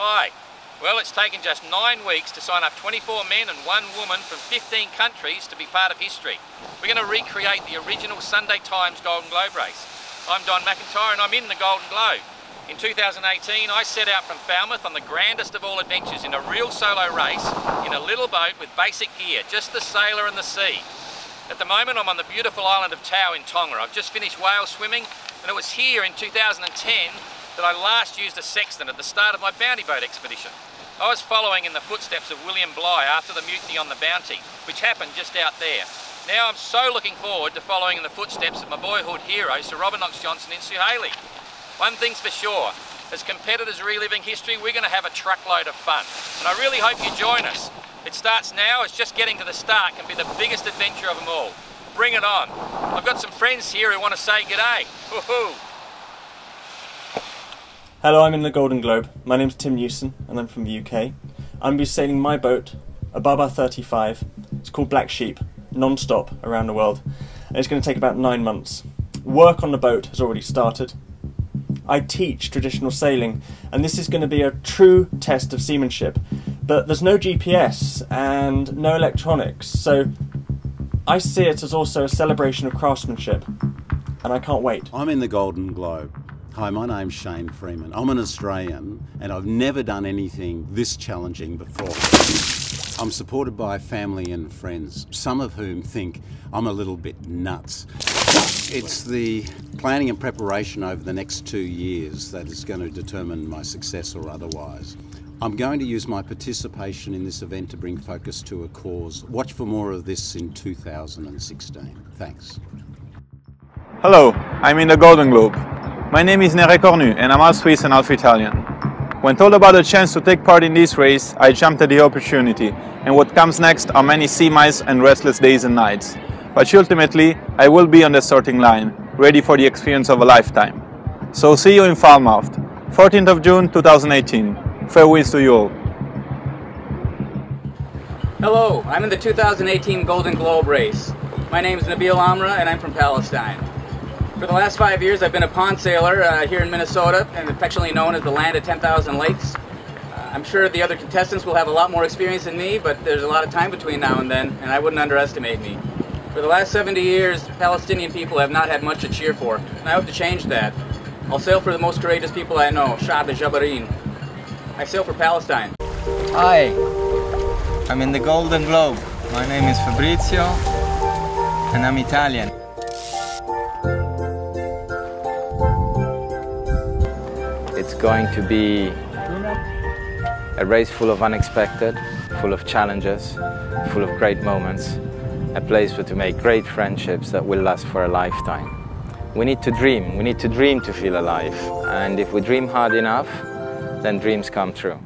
Hi. Well, it's taken just 9 weeks to sign up 24 men and 1 woman from 15 countries to be part of history. We're going to recreate the original Sunday Times Golden Globe Race. I'm Don McIntyre and I'm in the Golden Globe. In 2018, I set out from Falmouth on the grandest of all adventures in a real solo race in a little boat with basic gear, just the sailor and the sea. At the moment, I'm on the beautiful island of Tao in Tonga. I've just finished whale swimming, and it was here in 2010 that I last used a sextant at the start of my Bounty boat expedition. I was following in the footsteps of William Bligh after the mutiny on the Bounty, which happened just out there. Now I'm so looking forward to following in the footsteps of my boyhood hero, Sir Robin Knox-Johnston in Suhaili. One thing's for sure, as competitors reliving history, we're going to have a truckload of fun. And I really hope you join us. It starts now, it's just getting to the start can be the biggest adventure of them all. Bring it on. I've got some friends here who want to say g'day. Woohoo! Hello, I'm in the Golden Globe. My name's Tim Newson and I'm from the UK. I'm going to be sailing my boat, a Baba 35. It's called Black Sheep, non-stop around the world. And it's going to take about 9 months. Work on the boat has already started. I teach traditional sailing and this is going to be a true test of seamanship. But there's no GPS and no electronics, so I see it as also a celebration of craftsmanship, and I can't wait. I'm in the Golden Globe. Hi, my name's Shane Freeman. I'm an Australian, and I've never done anything this challenging before. I'm supported by family and friends, some of whom think I'm a little bit nuts. It's the planning and preparation over the next 2 years that is going to determine my success or otherwise. I'm going to use my participation in this event to bring focus to a cause. Watch for more of this in 2016. Thanks. Hello, I'm in the Golden Globe. My name is Nere Cornu and I'm half Swiss and half Italian. When told about the chance to take part in this race, I jumped at the opportunity, and what comes next are many sea miles and restless days and nights. But ultimately, I will be on the starting line, ready for the experience of a lifetime. So see you in Falmouth, 14th of June 2018. Farewells to you all. Hello, I'm in the 2018 Golden Globe Race. My name is Nabil Amra and I'm from Palestine. For the last 5 years I've been a pond sailor here in Minnesota and affectionately known as the land of 10,000 lakes. I'm sure the other contestants will have a lot more experience than me, but there's a lot of time between now and then and I wouldn't underestimate me. For the last 70 years Palestinian people have not had much to cheer for and I hope to change that. I'll sail for the most courageous people I know, Shabab Jabarin. I sail for Palestine. Hi, I'm in the Golden Globe. My name is Fabrizio and I'm Italian. It's going to be a race full of unexpected, full of challenges, full of great moments, a place where to make great friendships that will last for a lifetime. We need to dream to feel alive, and if we dream hard enough, then dreams come true.